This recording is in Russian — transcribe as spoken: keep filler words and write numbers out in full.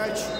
мяч.